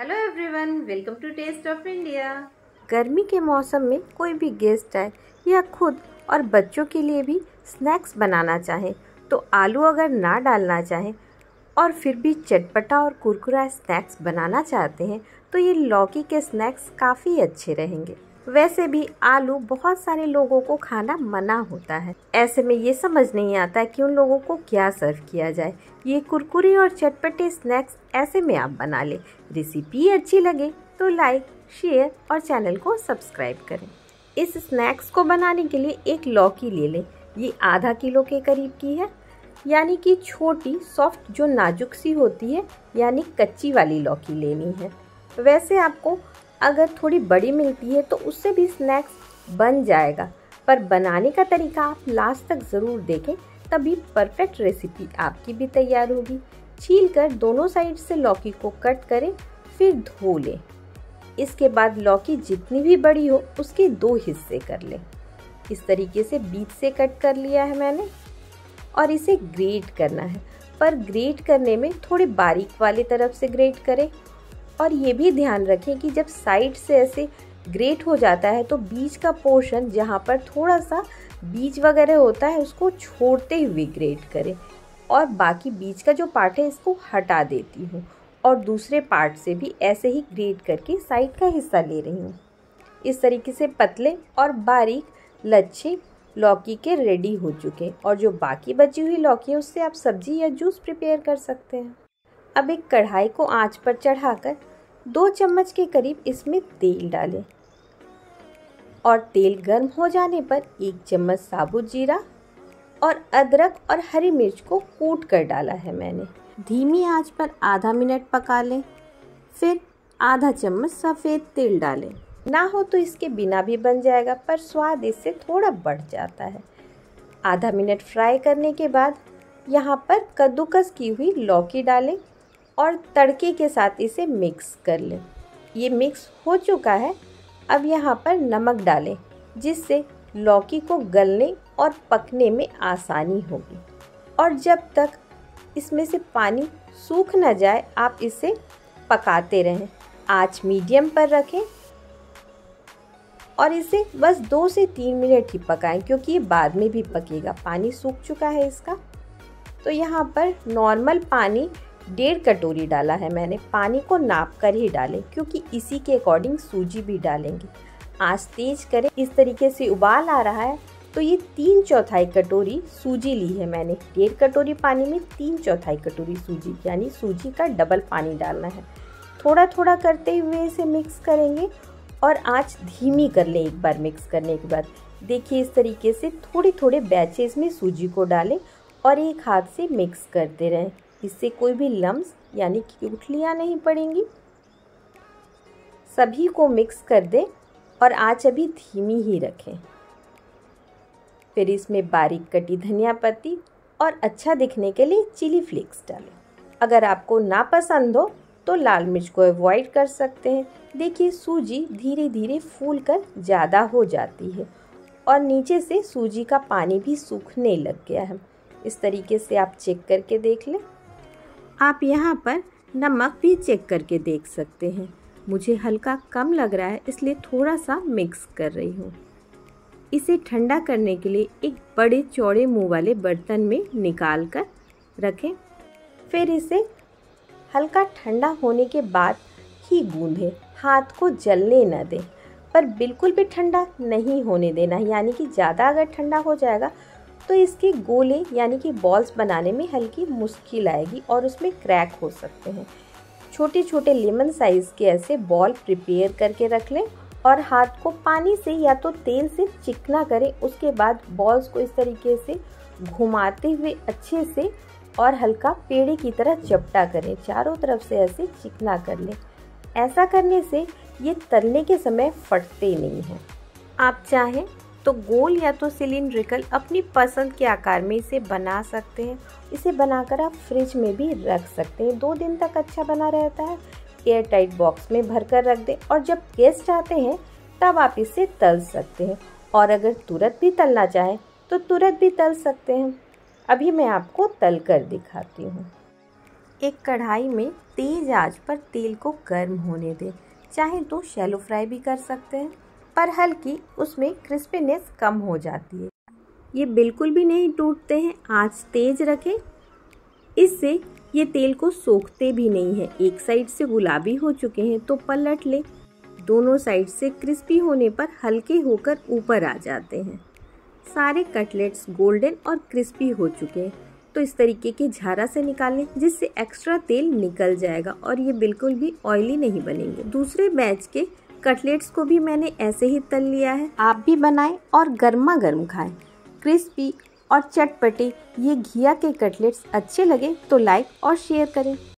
Hello everyone, welcome to taste of India. गर्मी के मौसम में कोई भी गेस्ट आए या खुद और बच्चों के लिए भी स्नैक्स बनाना चाहे तो आलू अगर ना डालना चाहे और फिर भी चटपटा और कुरकुरा स्नैक्स बनाना चाहते हैं तो ये लौकी के स्नैक्स काफ़ी अच्छे रहेंगे। वैसे भी आलू बहुत सारे लोगों को खाना मना होता है, ऐसे में ये समझ नहीं आता कि उन लोगों को क्या सर्व किया जाए। ये कुरकुरे और चटपटे स्नैक्स ऐसे में आप बना लें। रेसिपी अच्छी लगे तो लाइक, शेयर और चैनल को सब्सक्राइब करें। इस स्नैक्स को बनाने के लिए एक लौकी ले लें। ये आधा किलो के करीब की है, यानी कि छोटी सॉफ्ट जो नाजुक सी होती है, यानी कच्ची वाली लौकी लेनी है। वैसे आपको अगर थोड़ी बड़ी मिलती है तो उससे भी स्नैक्स बन जाएगा, पर बनाने का तरीका आप लास्ट तक ज़रूर देखें, तभी परफेक्ट रेसिपी आपकी भी तैयार होगी। छील कर दोनों साइड से लौकी को कट करें, फिर धो लें। इसके बाद लौकी जितनी भी बड़ी हो उसके दो हिस्से कर लें। इस तरीके से बीच से कट कर लिया है मैंने और इसे ग्रेट करना है, पर ग्रेट करने में थोड़े बारीक वाली तरफ से ग्रेट करें। और ये भी ध्यान रखें कि जब साइड से ऐसे ग्रेट हो जाता है तो बीज का पोर्शन जहाँ पर थोड़ा सा बीज वगैरह होता है उसको छोड़ते हुए ग्रेट करें और बाकी बीज का जो पार्ट है इसको हटा देती हूँ और दूसरे पार्ट से भी ऐसे ही ग्रेट करके साइड का हिस्सा ले रही हूँ। इस तरीके से पतले और बारीक लच्छे लौकी के रेडी हो चुके और जो बाकी बची हुई लौकी है उससे आप सब्जी या जूस प्रिपेयर कर सकते हैं। अब एक कढ़ाई को आंच पर चढ़ाकर 2 चम्मच के करीब इसमें तेल डालें और तेल गर्म हो जाने पर 1 चम्मच साबुत जीरा और अदरक और हरी मिर्च को कूट कर डाला है मैंने। धीमी आंच पर आधा मिनट पका लें, फिर आधा चम्मच सफ़ेद तिल डालें। ना हो तो इसके बिना भी बन जाएगा, पर स्वाद इससे थोड़ा बढ़ जाता है। आधा मिनट फ्राई करने के बाद यहाँ पर कद्दूकस की हुई लौकी डालें और तड़के के साथ इसे मिक्स कर लें। ये मिक्स हो चुका है। अब यहाँ पर नमक डालें जिससे लौकी को गलने और पकने में आसानी होगी और जब तक इसमें से पानी सूख न जाए आप इसे पकाते रहें। आँच मीडियम पर रखें और इसे बस 2 से 3 मिनट ही पकाएं, क्योंकि ये बाद में भी पकेगा, पानी सूख चुका है इसका। तो यहाँ पर नॉर्मल पानी 1.5 कटोरी डाला है मैंने। पानी को नाप कर ही डालें क्योंकि इसी के अकॉर्डिंग सूजी भी डालेंगे। आंच तेज करें। इस तरीके से उबाल आ रहा है तो ये 3/4 कटोरी सूजी ली है मैंने। 1.5 कटोरी पानी में 3/4 कटोरी सूजी, यानी सूजी का डबल पानी डालना है। थोड़ा थोड़ा करते हुए इसे मिक्स करेंगे और आँच धीमी कर लें। एक बार मिक्स करने के बाद देखिए इस तरीके से थोड़े थोड़े बैचेस में सूजी को डालें और एक हाथ से मिक्स करते रहें। इससे कोई भी लम्स यानी कि गुठलियाँ नहीं पड़ेंगी। सभी को मिक्स कर दें और आँच अभी धीमी ही रखें। फिर इसमें बारीक कटी धनिया पत्ती और अच्छा दिखने के लिए चिली फ्लेक्स डालें। अगर आपको ना पसंद हो तो लाल मिर्च को अवॉइड कर सकते हैं। देखिए सूजी धीरे धीरे फूल कर ज़्यादा हो जाती है और नीचे से सूजी का पानी भी सूखने लग गया है। इस तरीके से आप चेक करके देख लें। आप यहाँ पर नमक भी चेक करके देख सकते हैं। मुझे हल्का कम लग रहा है इसलिए थोड़ा सा मिक्स कर रही हूँ। इसे ठंडा करने के लिए एक बड़े चौड़े मुंह वाले बर्तन में निकाल कर रखें। फिर इसे हल्का ठंडा होने के बाद ही गूंधें। हाथ को जलने न दें, पर बिल्कुल भी ठंडा नहीं होने देना, यानी कि ज़्यादा अगर ठंडा हो जाएगा तो इसके गोले यानी कि बॉल्स बनाने में हल्की मुश्किल आएगी और उसमें क्रैक हो सकते हैं। छोटे छोटे लेमन साइज़ के ऐसे बॉल प्रिपेयर करके रख लें और हाथ को पानी से या तो तेल से चिकना करें। उसके बाद बॉल्स को इस तरीके से घुमाते हुए अच्छे से और हल्का पेड़े की तरह चपटा करें। चारों तरफ से ऐसे चिकना कर लें। ऐसा करने से ये तलने के समय फटते नहीं हैं। आप चाहें तो गोल या तो सिलिंड्रिकल अपनी पसंद के आकार में इसे बना सकते हैं। इसे बनाकर आप फ्रिज में भी रख सकते हैं, 2 दिन तक अच्छा बना रहता है। एयर टाइट बॉक्स में भर कर रख दें और जब गेस्ट आते हैं तब आप इसे तल सकते हैं। और अगर तुरंत भी तलना चाहें तो तुरंत भी तल सकते हैं। अभी मैं आपको तल कर दिखाती हूँ। एक कढ़ाई में तेज़ आंच पर तेल को गर्म होने दें। चाहे तो शैलो फ्राई भी कर सकते हैं, पर हल्की उसमें क्रिस्पीनेस कम हो जाती है। ये बिल्कुल भी नहीं टूटते हैं। आंच तेज़ रखें, इससे ये तेल को सोखते भी नहीं है। एक साइड से गुलाबी हो चुके हैं तो पलट लें। दोनों साइड से क्रिस्पी होने पर हल्के होकर ऊपर आ जाते हैं। सारे कटलेट्स गोल्डन और क्रिस्पी हो चुके हैं तो इस तरीके की झारा से निकालें, जिससे एक्स्ट्रा तेल निकल जाएगा और ये बिल्कुल भी ऑयली नहीं बनेंगे। दूसरे बैच के कटलेट्स को भी मैंने ऐसे ही तल लिया है। आप भी बनाएं और गर्मा गर्म खाएं। क्रिस्पी और चटपटे ये घिया के कटलेट्स अच्छे लगे तो लाइक और शेयर करें।